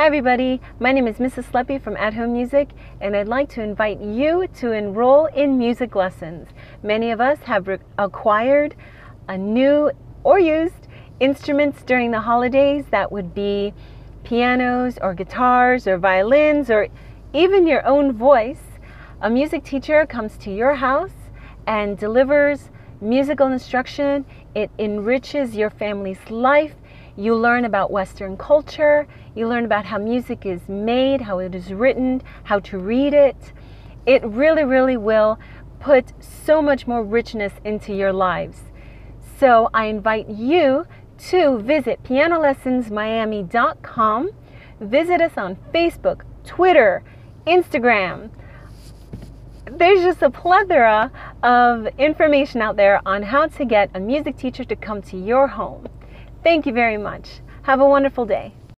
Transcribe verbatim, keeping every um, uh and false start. Hi everybody, my name is Missus Sleppy from At Home Music, and I'd like to invite you to enroll in music lessons. Many of us have acquired a new or used instruments during the holidays. That would be pianos or guitars or violins or even your own voice. A music teacher comes to your house and delivers musical instruction. It enriches your family's life. You learn about Western culture, you learn about how music is made, how it is written, how to read it. It really, really will put so much more richness into your lives. So I invite you to visit piano lessons miami dot com. Visit us on Facebook, Twitter, Instagram. There's just a plethora of information out there on how to get a music teacher to come to your home. Thank you very much. Have a wonderful day.